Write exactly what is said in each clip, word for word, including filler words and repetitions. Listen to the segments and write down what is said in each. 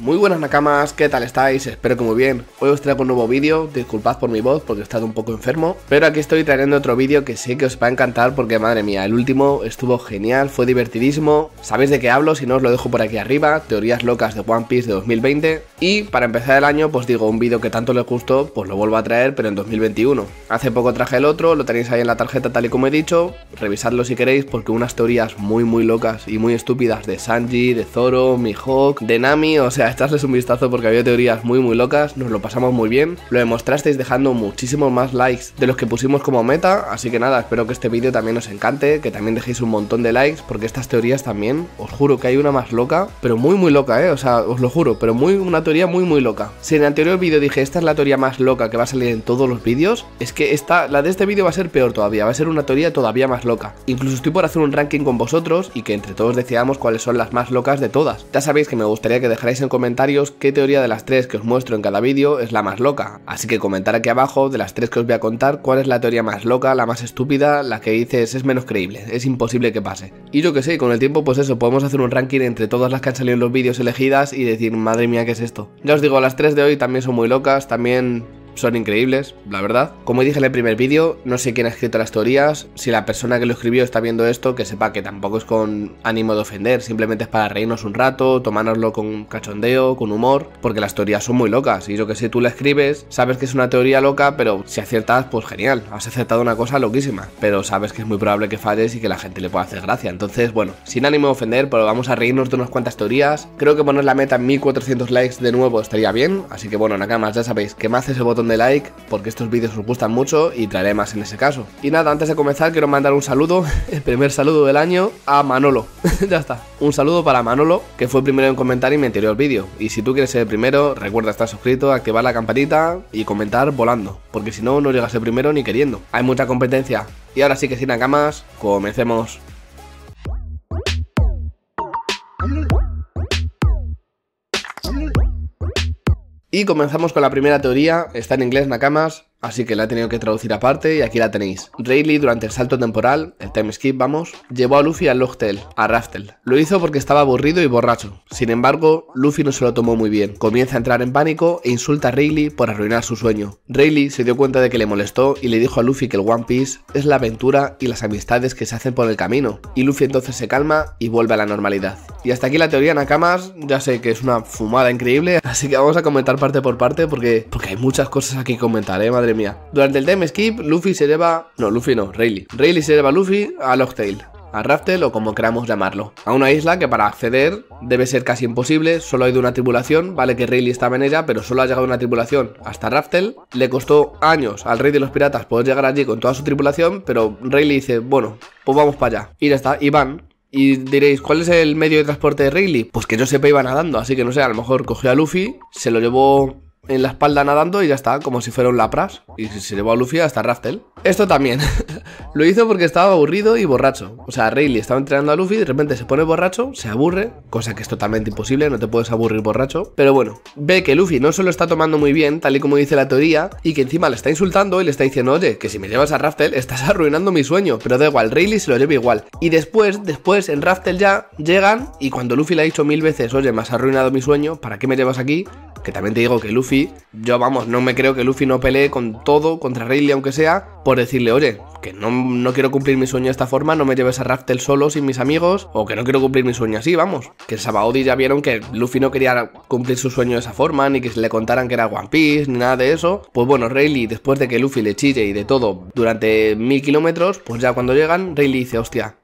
Muy buenas nakamas, ¿qué tal estáis? Espero que muy bien. Hoy os traigo un nuevo vídeo, disculpad por mi voz porque he estado un poco enfermo, pero aquí estoy trayendo otro vídeo que sé que os va a encantar porque madre mía, el último estuvo genial, fue divertidísimo. Sabéis de qué hablo, si no os lo dejo por aquí arriba, teorías locas de One Piece de dos mil veinte. Y para empezar el año, pues digo, un vídeo que tanto les gustó, pues lo vuelvo a traer, pero en dos mil veintiuno. Hace poco traje el otro, lo tenéis ahí en la tarjeta tal y como he dicho, revisadlo si queréis porque unas teorías muy muy locas y muy estúpidas de Sanji, de Zoro, Mihawk, de Nami, o sea, echarles un vistazo porque había teorías muy muy locas, nos lo pasamos muy bien, lo demostrasteis dejando muchísimos más likes de los que pusimos como meta, así que nada, espero que este vídeo también os encante, que también dejéis un montón de likes, porque estas teorías también, os juro que hay una más loca, pero muy muy loca, eh, o sea, os lo juro, pero muy una teoría muy muy loca. Si en el anterior vídeo dije, esta es la teoría más loca que va a salir en todos los vídeos, es que esta, la de este vídeo va a ser peor todavía, va a ser una teoría todavía más loca. Incluso estoy por hacer un ranking con vosotros y que entre todos decidamos cuáles son las más locas de todas. Ya sabéis que me gustaría que dejarais en comentarios qué teoría de las tres que os muestro en cada vídeo es la más loca, así que comentar aquí abajo de las tres que os voy a contar cuál es la teoría más loca, la más estúpida, la que dices es menos creíble, es imposible que pase. Y yo que sé, con el tiempo pues eso, podemos hacer un ranking entre todas las que han salido en los vídeos elegidas y decir, madre mía, ¿qué es esto? Ya os digo, las tres de hoy también son muy locas, también son increíbles, la verdad. Como dije en el primer vídeo, no sé quién ha escrito las teorías, si la persona que lo escribió está viendo esto, que sepa que tampoco es con ánimo de ofender, simplemente es para reírnos un rato, tomárnoslo con cachondeo, con humor, porque las teorías son muy locas, y yo que sé, tú la escribes, sabes que es una teoría loca, pero si aciertas, pues genial, has acertado una cosa loquísima, pero sabes que es muy probable que falles y que la gente le pueda hacer gracia, entonces bueno, sin ánimo de ofender, pero vamos a reírnos de unas cuantas teorías, creo que poner la meta en mil cuatrocientos likes de nuevo estaría bien, así que bueno, nakamas, ya sabéis que me hace ese botón de like porque estos vídeos os gustan mucho y traeré más en ese caso. Y nada, antes de comenzar quiero mandar un saludo, el primer saludo del año a Manolo, ya está, un saludo para Manolo que fue primero en comentar en mi anterior vídeo, y si tú quieres ser el primero recuerda estar suscrito, activar la campanita y comentar volando, porque si no, no llegas el primero ni queriendo, hay mucha competencia. Y ahora sí que sin nakamas, comencemos. Y comenzamos con la primera teoría, está en inglés nakamas, así que la he tenido que traducir aparte y aquí la tenéis. Rayleigh durante el salto temporal, el time skip vamos, llevó a Luffy al Logtel, a Raftel. Lo hizo porque estaba aburrido y borracho. Sin embargo, Luffy no se lo tomó muy bien, comienza a entrar en pánico e insulta a Rayleigh por arruinar su sueño. Rayleigh se dio cuenta de que le molestó y le dijo a Luffy que el One Piece es la aventura y las amistades que se hacen por el camino. Y Luffy entonces se calma y vuelve a la normalidad. Y hasta aquí la teoría nakamas, ya sé que es una fumada increíble, así que vamos a comentar parte por parte porque, porque hay muchas cosas aquí que comentar, ¿eh? Madre mía. Durante el time skip, Luffy se lleva... No, Luffy no, Rayleigh. Rayleigh se lleva a Luffy a Logtel, a Raftel o como queramos llamarlo, a una isla que para acceder debe ser casi imposible, solo ha ido una tripulación, vale que Rayleigh estaba en ella, pero solo ha llegado una tripulación hasta Raftel, le costó años al rey de los piratas poder llegar allí con toda su tripulación, pero Rayleigh dice, bueno, pues vamos para allá, y ya está, y van. Y diréis, ¿cuál es el medio de transporte de Rayleigh? Pues que yo sepa iba nadando, así que no sé, a lo mejor cogió a Luffy, se lo llevó en la espalda nadando y ya está, como si fuera un Lapras, y se llevó a Luffy hasta Raftel. Esto también, lo hizo porque estaba aburrido y borracho, o sea, Rayleigh estaba entrenando a Luffy, de repente se pone borracho, se aburre, cosa que es totalmente imposible, no te puedes aburrir borracho, pero bueno, ve que Luffy no se lo está tomando muy bien, tal y como dice la teoría, y que encima le está insultando y le está diciendo, oye, que si me llevas a Raftel estás arruinando mi sueño, pero da igual, Rayleigh se lo lleva igual, y después, después en Raftel ya, llegan, y cuando Luffy le ha dicho mil veces, oye, me has arruinado mi sueño, ¿para qué me llevas aquí? Que también te digo que Luffy, yo vamos, no me creo que Luffy no pelee con todo, contra Rayleigh aunque sea, por decirle, oye, que no, no quiero cumplir mi sueño de esta forma, no me lleves a Raftel solo sin mis amigos, o que no quiero cumplir mi sueño así, vamos. Que el Sabaody ya vieron que Luffy no quería cumplir su sueño de esa forma, ni que se le contaran que era One Piece, ni nada de eso. Pues bueno, Rayleigh, después de que Luffy le chille y de todo durante mil kilómetros, pues ya cuando llegan, Rayleigh dice, hostia,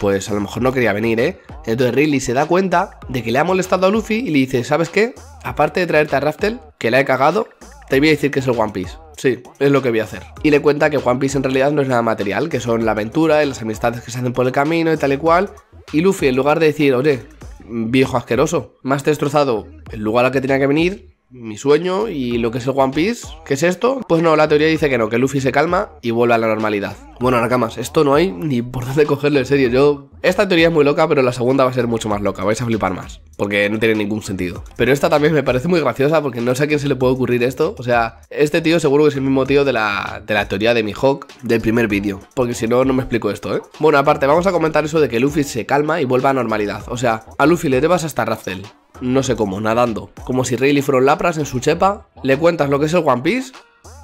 pues a lo mejor no quería venir, ¿eh? Entonces Rayleigh se da cuenta de que le ha molestado a Luffy y le dice, ¿sabes qué? Aparte de traerte a Raftel, que la he cagado, te voy a decir que es el One Piece. Sí, es lo que voy a hacer. Y le cuenta que One Piece en realidad no es nada material, que son la aventura y las amistades que se hacen por el camino y tal y cual. Y Luffy, en lugar de decir, oye, viejo asqueroso, me has destrozado el lugar al que tenía que venir, mi sueño y lo que es el One Piece, ¿qué es esto? Pues no, la teoría dice que no, que Luffy se calma y vuelve a la normalidad. Bueno, nakamas, esto no hay ni por dónde cogerlo, en serio, yo... Esta teoría es muy loca, pero la segunda va a ser mucho más loca, vais a flipar más, porque no tiene ningún sentido. Pero esta también me parece muy graciosa, porque no sé a quién se le puede ocurrir esto, o sea, este tío seguro que es el mismo tío de la, de la teoría de Mihawk del primer vídeo, porque si no, no me explico esto, ¿eh? Bueno, aparte, vamos a comentar eso de que Luffy se calma y vuelve a la normalidad, o sea, a Luffy le llevas hasta Raftel, no sé cómo, nadando. Como si Rayleigh fuera un Lapras en su chepa, le cuentas lo que es el One Piece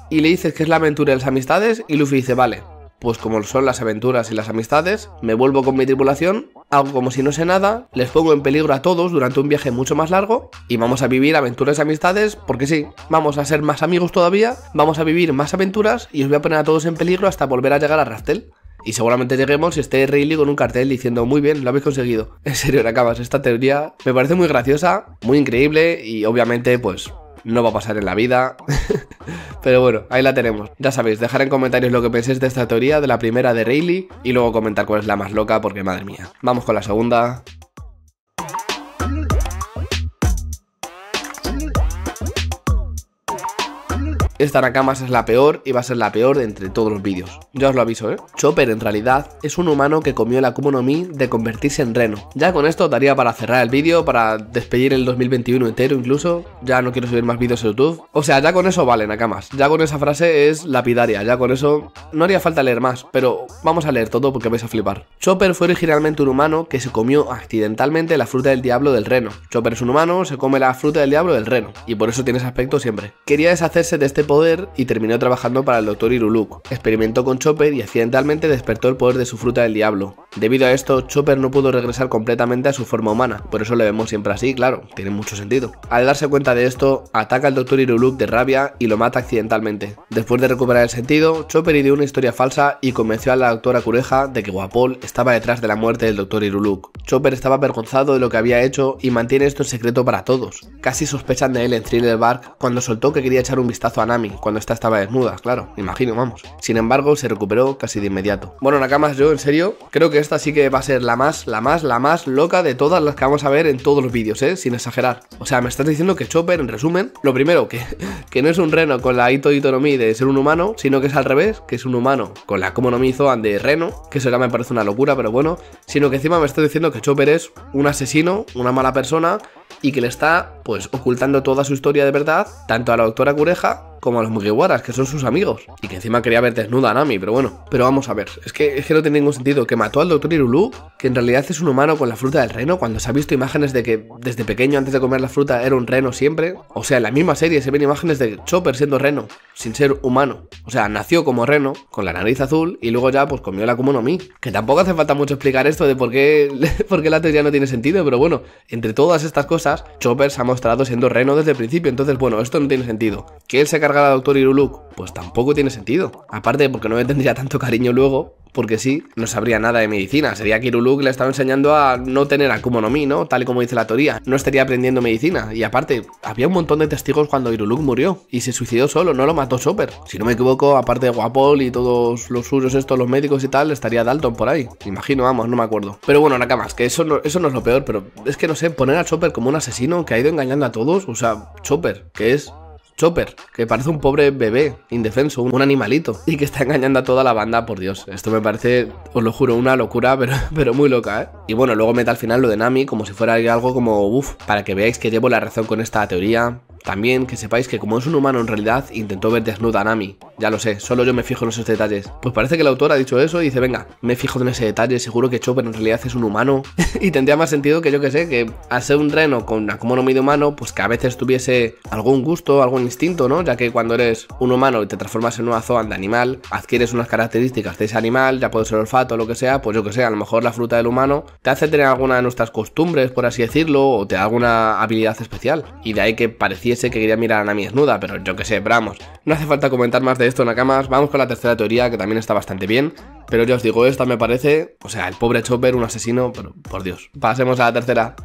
y le dices que es la aventura de las amistades y Luffy dice vale, pues como son las aventuras y las amistades, me vuelvo con mi tripulación, hago como si no sé nada, les pongo en peligro a todos durante un viaje mucho más largo y vamos a vivir aventuras y amistades porque sí, vamos a ser más amigos todavía, vamos a vivir más aventuras y os voy a poner a todos en peligro hasta volver a llegar a Raftel. Y seguramente lleguemos si esté Rayleigh con un cartel diciendo muy bien, lo habéis conseguido. En serio, Nakamas, esta teoría me parece muy graciosa, muy increíble y obviamente pues no va a pasar en la vida. Pero bueno, ahí la tenemos. Ya sabéis, dejar en comentarios lo que penséis de esta teoría, de la primera de Rayleigh, y luego comentar cuál es la más loca porque madre mía. Vamos con la segunda. Esta Nakamas es la peor y va a ser la peor de entre todos los vídeos. Ya os lo aviso, ¿eh? Chopper en realidad es un humano que comió el akuma no mi de convertirse en reno. Ya con esto daría para cerrar el vídeo, para despedir el dos mil veintiuno entero incluso. Ya no quiero subir más vídeos en YouTube. O sea, ya con eso vale, Nakamas. Ya con esa frase es lapidaria. Ya con eso no haría falta leer más, pero vamos a leer todo porque vais a flipar. Chopper fue originalmente un humano que se comió accidentalmente la fruta del diablo del reno. Chopper es un humano, se come la fruta del diablo del reno. Y por eso tiene ese aspecto siempre. Quería deshacerse de este poder y terminó trabajando para el doctor Hiruluk. Experimentó con Chopper y accidentalmente despertó el poder de su fruta del diablo. Debido a esto, Chopper no pudo regresar completamente a su forma humana, por eso le vemos siempre así, claro, tiene mucho sentido. Al darse cuenta de esto, ataca al doctor Hiruluk de rabia y lo mata accidentalmente. Después de recuperar el sentido, Chopper ideó una historia falsa y convenció a la doctora Kureha de que Wapol estaba detrás de la muerte del doctor Hiruluk. Chopper estaba avergonzado de lo que había hecho y mantiene esto en secreto para todos. Casi sospechan de él en Thriller Bark cuando soltó que quería echar un vistazo a Nami cuando esta estaba desnuda, claro, imagino, vamos. Sin embargo, se recuperó casi de inmediato. Bueno, Nakamas, yo en serio, creo que esta sí que va a ser la más, la más, la más loca de todas las que vamos a ver en todos los vídeos, ¿eh? Sin exagerar. O sea, me estás diciendo que Chopper, en resumen, lo primero, que, que no es un reno con la Ito Ito no Mi de ser un humano, sino que es al revés, que es un humano con la Kumo no Mi Zoan de reno, que eso ya me parece una locura, pero bueno, sino que encima me estás diciendo que Chopper es un asesino, una mala persona, y que le está, pues, ocultando toda su historia de verdad, tanto a la doctora Kureha como a los Mugiwaras, que son sus amigos. Y que encima quería ver desnuda a Nami, pero bueno. Pero vamos a ver, es que, es que no tiene ningún sentido. Que mató al doctor Hiruluk, que en realidad es un humano con la fruta del reno, cuando se ha visto imágenes de que desde pequeño antes de comer la fruta era un reno siempre. O sea, en la misma serie se ven imágenes de Chopper siendo reno, sin ser humano. O sea, nació como reno, con la nariz azul, y luego ya pues comió la Kumo no Mi. Que tampoco hace falta mucho explicar esto de por qué, por qué la teoría no tiene sentido, pero bueno, entre todas estas cosas, Chopper se ha mostrado siendo reno desde el principio, entonces bueno, esto no tiene sentido. Que él se carga a doctor Hiruluk, pues tampoco tiene sentido. Aparte, porque no me tendría tanto cariño luego, porque sí, no sabría nada de medicina. Sería que Hiruluk le estaba enseñando a no tener akuma no mi, ¿no? Tal y como dice la teoría. No estaría aprendiendo medicina. Y aparte, había un montón de testigos cuando Hiruluk murió y se suicidó solo, no lo mató Chopper. Si no me equivoco, aparte de Wapol y todos los suyos estos, los médicos y tal, estaría Dalton por ahí. Imagino, vamos, no me acuerdo. Pero bueno, Nakamas, que eso no, eso no es lo peor, pero es que no sé, poner a Chopper como un asesino que ha ido engañando a todos, o sea, Chopper, que es... Chopper, que parece un pobre bebé, indefenso, un animalito, y que está engañando a toda la banda, por Dios. Esto me parece, os lo juro, una locura, pero, pero muy loca, ¿eh? Y bueno, luego mete al final lo de Nami, como si fuera algo como, uff, para que veáis que llevo la razón con esta teoría. También que sepáis que como es un humano en realidad, intentó ver desnuda a Nami. Ya lo sé, solo yo me fijo en esos detalles. Pues parece que el autor ha dicho eso y dice, venga, me fijo en ese detalle, seguro que Chopper en realidad es un humano. Y tendría más sentido que yo que sé, que al ser un reno con akuma no mi de humano, pues que a veces tuviese algún gusto, algún instinto, ¿no? Ya que cuando eres un humano y te transformas en una zoan de animal, adquieres unas características de ese animal, ya puede ser olfato o lo que sea, pues yo que sé, a lo mejor la fruta del humano te hace tener alguna de nuestras costumbres, por así decirlo, o te da alguna habilidad especial. Y de ahí que parecía ese que quería mirar a Nami desnuda, pero yo que sé, pero vamos, no hace falta comentar más de esto, Nakamas. Vamos con la tercera teoría, que también está bastante bien, pero yo os digo, esta me parece, o sea, el pobre Chopper, un asesino, pero por Dios. Pasemos a la tercera.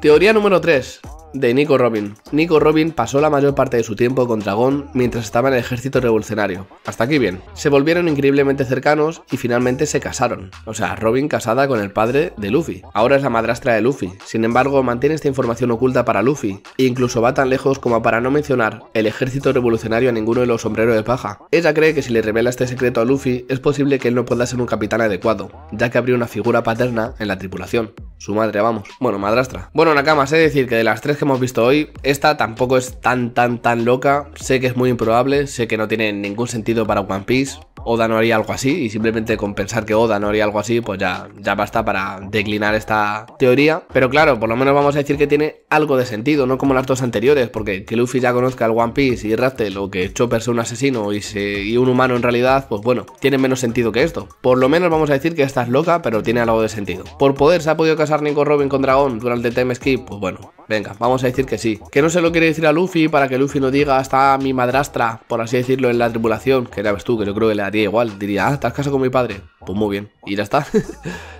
Teoría número tres. De Nico Robin. Nico Robin pasó la mayor parte de su tiempo con Dragón mientras estaba en el ejército revolucionario. Hasta aquí bien. Se volvieron increíblemente cercanos y finalmente se casaron. O sea, Robin casada con el padre de Luffy. Ahora es la madrastra de Luffy. Sin embargo, mantiene esta información oculta para Luffy e incluso va tan lejos como para no mencionar el ejército revolucionario a ninguno de los sombreros de paja. Ella cree que si le revela este secreto a Luffy es posible que él no pueda ser un capitán adecuado, ya que habría una figura paterna en la tripulación. Su madre, vamos. Bueno, madrastra. Bueno, Nakamas, he de decir que de las tres que hemos visto hoy, esta tampoco es tan tan tan loca. Sé que es muy improbable, sé que no tiene ningún sentido para One Piece, Oda no haría algo así, y simplemente con pensar que Oda no haría algo así, pues ya, ya basta para declinar esta teoría. Pero claro, por lo menos vamos a decir que tiene algo de sentido, no como las dos anteriores, porque que Luffy ya conozca al One Piece y Raftel, o que Chopper sea un asesino y, se, y un humano en realidad, pues bueno, tiene menos sentido que esto. Por lo menos vamos a decir que esta es loca, pero tiene algo de sentido. Por poder, ¿se ha podido casar Nico Robin con Dragón durante el time skip? Pues bueno, venga, vamos a decir que sí. Que no se lo quiere decir a Luffy para que Luffy no diga hasta mi madrastra, por así decirlo, en la tripulación, que ya ves tú, que yo creo que le haría igual, diría, ah, ¿te has casado con mi padre? Pues muy bien, y ya está.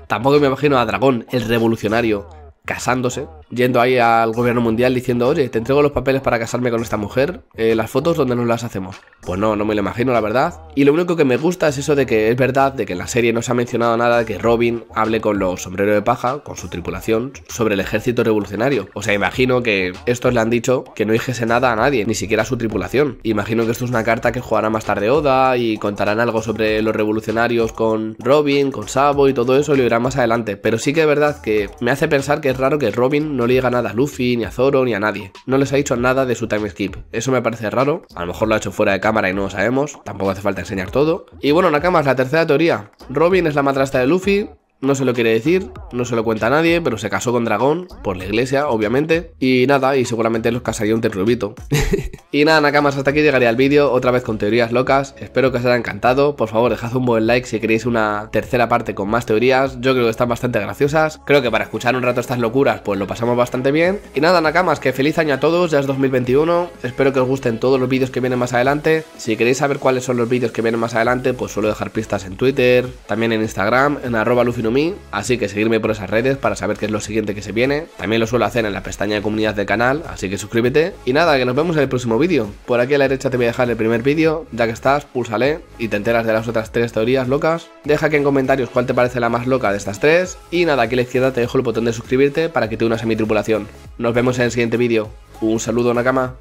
Tampoco me imagino a Dragón, el revolucionario, casándose, yendo ahí al gobierno mundial diciendo, oye, te entrego los papeles para casarme con esta mujer, eh, las fotos, ¿dónde nos las hacemos? Pues no, no me lo imagino, la verdad. Y lo único que me gusta es eso de que es verdad, de que en la serie no se ha mencionado nada de que Robin hable con los sombreros de paja, con su tripulación, sobre el ejército revolucionario. O sea, imagino que estos le han dicho que no dijese nada a nadie, ni siquiera a su tripulación. Imagino que esto es una carta que jugará más tarde Oda y contarán algo sobre los revolucionarios con Robin, con Sabo y todo eso, y lo irán más adelante. Pero sí que es verdad que me hace pensar que es raro que Robin no le diga nada a Luffy, ni a Zoro, ni a nadie. No les ha dicho nada de su time skip. Eso me parece raro. A lo mejor lo ha hecho fuera de cámara y no lo sabemos. Tampoco hace falta enseñar todo. Y bueno, Nakamas, la tercera teoría. Robin es la madrastra de Luffy. No se lo quiere decir, no se lo cuenta a nadie, pero se casó con Dragón, por la iglesia, obviamente. Y nada, y seguramente los casaría un terrubito. Y nada, Nakamas, hasta aquí llegaría el vídeo, otra vez con teorías locas. Espero que os haya encantado. Por favor, dejad un buen like si queréis una tercera parte con más teorías. Yo creo que están bastante graciosas. Creo que para escuchar un rato estas locuras, pues lo pasamos bastante bien. Y nada, Nakamas, que feliz año a todos, ya es dos mil veintiuno. Espero que os gusten todos los vídeos que vienen más adelante. Si queréis saber cuáles son los vídeos que vienen más adelante, pues suelo dejar pistas en Twitter, también en Instagram, en arroba Luffy Mi, así que seguirme por esas redes para saber qué es lo siguiente que se viene. También lo suelo hacer en la pestaña de comunidad del canal, así que suscríbete. Y nada, que nos vemos en el próximo vídeo. Por aquí a la derecha te voy a dejar el primer vídeo. Ya que estás, púlsale y te enteras de las otras tres teorías locas. Deja aquí en comentarios cuál te parece la más loca de estas tres. Y nada, aquí a la izquierda te dejo el botón de suscribirte para que te unas a mi tripulación. Nos vemos en el siguiente vídeo. Un saludo, Nakama.